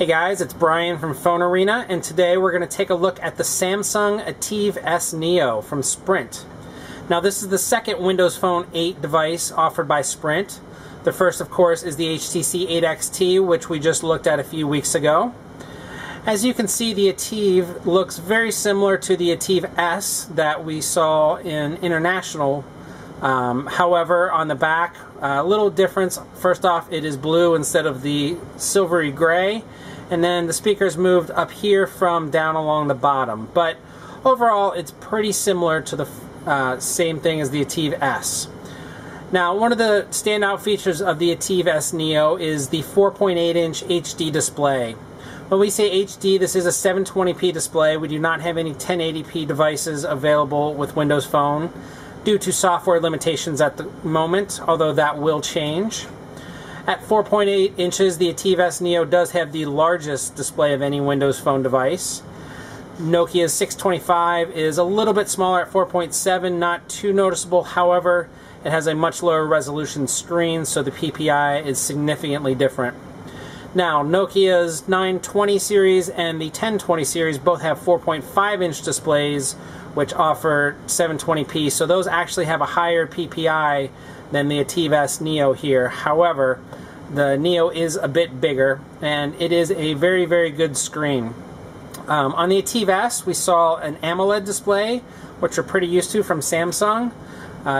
Hey guys, it's Brian from Phone Arena, and today we're going to take a look at the Samsung Ativ S Neo from Sprint. Now this is the second Windows Phone 8 device offered by Sprint. The first, of course, is the HTC 8 XT, which we just looked at a few weeks ago. As you can see, the Ativ looks very similar to the Ativ S that we saw in International. However, on the back, a little difference. First off, it is blue instead of the silvery gray, and then the speakers moved up here from down along the bottom. But overall, it's pretty similar to the same thing as the Ativ S. Now, one of the standout features of the Ativ S Neo is the 4.8-inch HD display. When we say HD, this is a 720p display. We do not have any 1080p devices available with Windows Phone, due to software limitations at the moment, although that will change. At 4.8 inches, the Ativ S Neo does have the largest display of any Windows Phone device. Nokia 625 is a little bit smaller at 4.7, not too noticeable. However, it has a much lower resolution screen, so the PPI is significantly different. Now, Nokia's 920 series and the 1020 series both have 4.5-inch displays, which offer 720p, so those actually have a higher PPI than the Ativ S Neo here. However, the Neo is a bit bigger, and it is a very, very good screen. On the Ativ S, we saw an AMOLED display, which we're pretty used to from Samsung.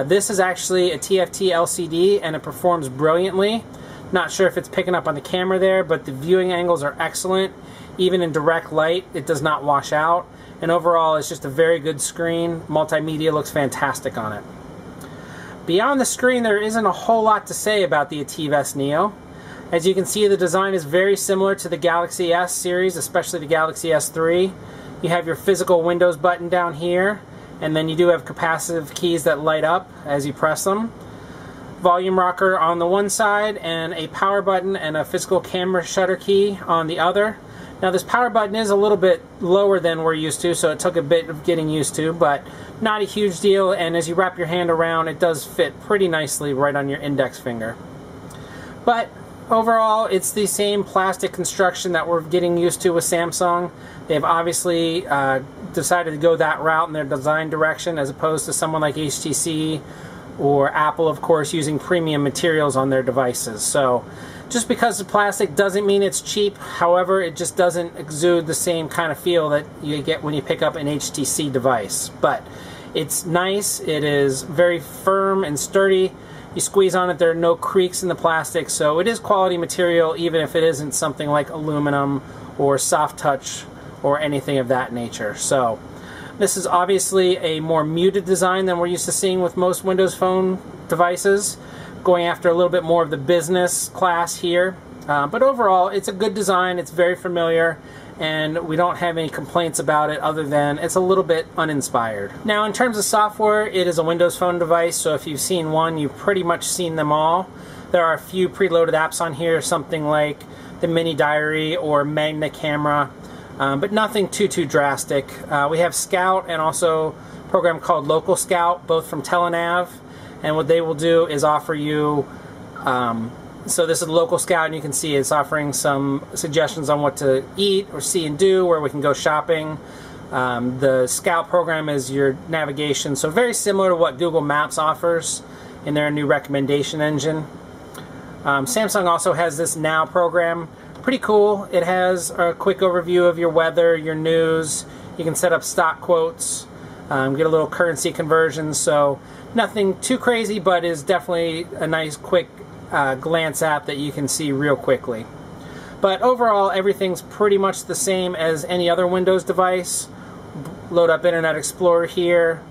This is actually a TFT LCD, and it performs brilliantly. Not sure if it's picking up on the camera there, but the viewing angles are excellent. Even in direct light, it does not wash out. And overall, it's just a very good screen. Multimedia looks fantastic on it. Beyond the screen, there isn't a whole lot to say about the Ativ S Neo. As you can see, the design is very similar to the Galaxy S series, especially the Galaxy S3. You have your physical Windows button down here, and then you do have capacitive keys that light up as you press them. Volume rocker on the one side, and a power button and a physical camera shutter key on the other. Now this power button is a little bit lower than we're used to, so it took a bit of getting used to, but not a huge deal, and as you wrap your hand around, it does fit pretty nicely right on your index finger. But overall, it's the same plastic construction that we're getting used to with Samsung. They've obviously decided to go that route in their design direction, as opposed to someone like HTC or Apple, of course, using premium materials on their devices. So just because the plastic doesn't mean it's cheap. However, it just doesn't exude the same kind of feel that you get when you pick up an HTC device. But it's nice. It is very firm and sturdy. You squeeze on it, there are no creaks in the plastic, so it is quality material, even if it isn't something like aluminum or soft touch or anything of that nature. So this is obviously a more muted design than we're used to seeing with most Windows Phone devices, going after a little bit more of the business class here. But overall, it's a good design, it's very familiar, and we don't have any complaints about it other than it's a little bit uninspired. Now, in terms of software, it is a Windows Phone device, so if you've seen one, you've pretty much seen them all. There are a few preloaded apps on here, something like the Mini Diary or Magna Camera. But nothing too drastic. We have Scout and also a program called Local Scout, both from TeleNav, and what they will do is offer you, so this is Local Scout, and you can see it's offering some suggestions on what to eat or see and do, where we can go shopping. The Scout program is your navigation, so very similar to what Google Maps offers in their new recommendation engine. Samsung also has this Now program. Pretty cool. It has a quick overview of your weather, your news. You can set up stock quotes, get a little currency conversion. So nothing too crazy, but is definitely a nice quick glance app that you can see real quickly. But overall, everything's pretty much the same as any other Windows device. Load up Internet Explorer here.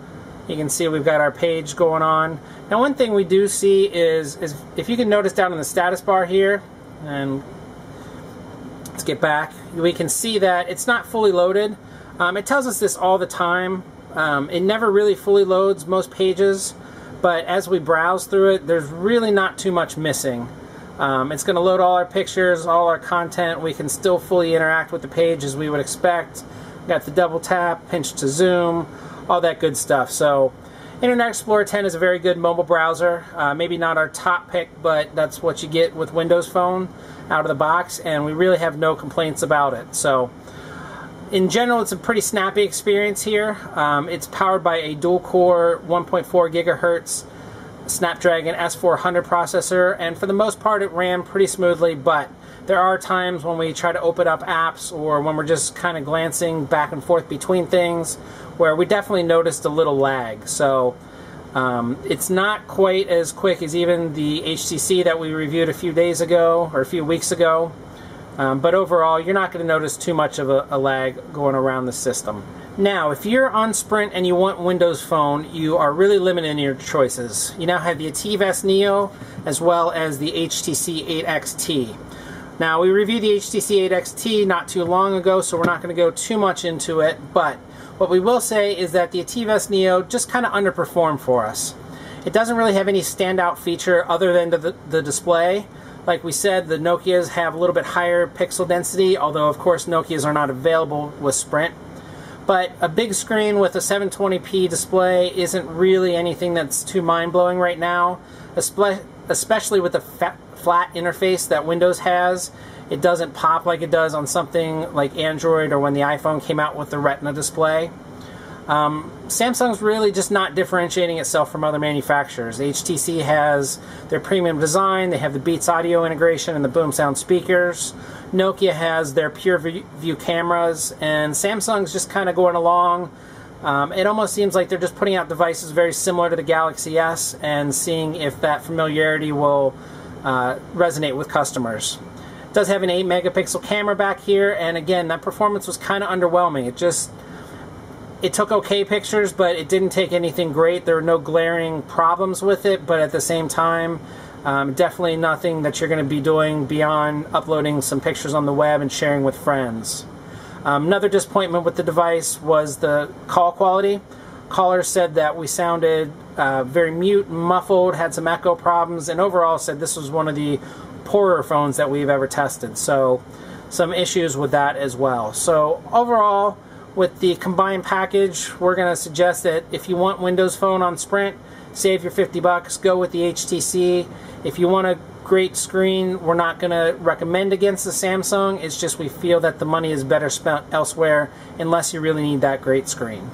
You can see we've got our page going on. Now, one thing we do see is if you can notice down in the status bar here, and let's get back, we can see that it's not fully loaded. It tells us this all the time. It never really fully loads most pages, but as we browse through it, there's really not too much missing. It's going to load all our pictures, all our content. We can still fully interact with the page as we would expect. We've got the double tap, pinch to zoom, all that good stuff. So Internet Explorer 10 is a very good mobile browser. Maybe not our top pick, but that's what you get with Windows Phone out of the box, and we really have no complaints about it. So, in general, it's a pretty snappy experience here. It's powered by a dual-core 1.4 gigahertz Snapdragon S400 processor, and for the most part it ran pretty smoothly, but there are times when we try to open up apps or when we're just kind of glancing back and forth between things where we definitely noticed a little lag. So it's not quite as quick as even the HTC that we reviewed a few weeks ago, but overall you're not going to notice too much of a lag going around the system. Now, if you're on Sprint and you want Windows Phone, you are really limited in your choices. You now have the Ativ S Neo as well as the HTC 8 XT. Now, we reviewed the HTC 8 XT not too long ago, so we're not going to go too much into it, but what we will say is that the Ativ S Neo just kind of underperformed for us. It doesn't really have any standout feature other than the display. Like we said, the Nokias have a little bit higher pixel density, although of course Nokias are not available with Sprint. But a big screen with a 720p display isn't really anything that's too mind-blowing right now, especially with the flat interface that Windows has. It doesn't pop like it does on something like Android or when the iPhone came out with the Retina display. Samsung's really just not differentiating itself from other manufacturers. HTC has their premium design, they have the Beats Audio integration and the BoomSound speakers. Nokia has their PureView cameras, and Samsung's just kind of going along. It almost seems like they're just putting out devices very similar to the Galaxy S and seeing if that familiarity will resonate with customers. It does have an 8 megapixel camera back here, and again, that performance was kind of underwhelming. It took okay pictures, but it didn't take anything great. There were no glaring problems with it, but at the same time, definitely nothing that you're going to be doing beyond uploading some pictures on the web and sharing with friends. Another disappointment with the device was the call quality. Callers said that we sounded very mute, muffled, had some echo problems, and overall said this was one of the poorer phones that we've ever tested. So some issues with that as well. So overall, with the combined package, we're going to suggest that if you want Windows Phone on Sprint, save your $50, go with the HTC. If you want a great screen, we're not going to recommend against the Samsung. It's just we feel that the money is better spent elsewhere unless you really need that great screen.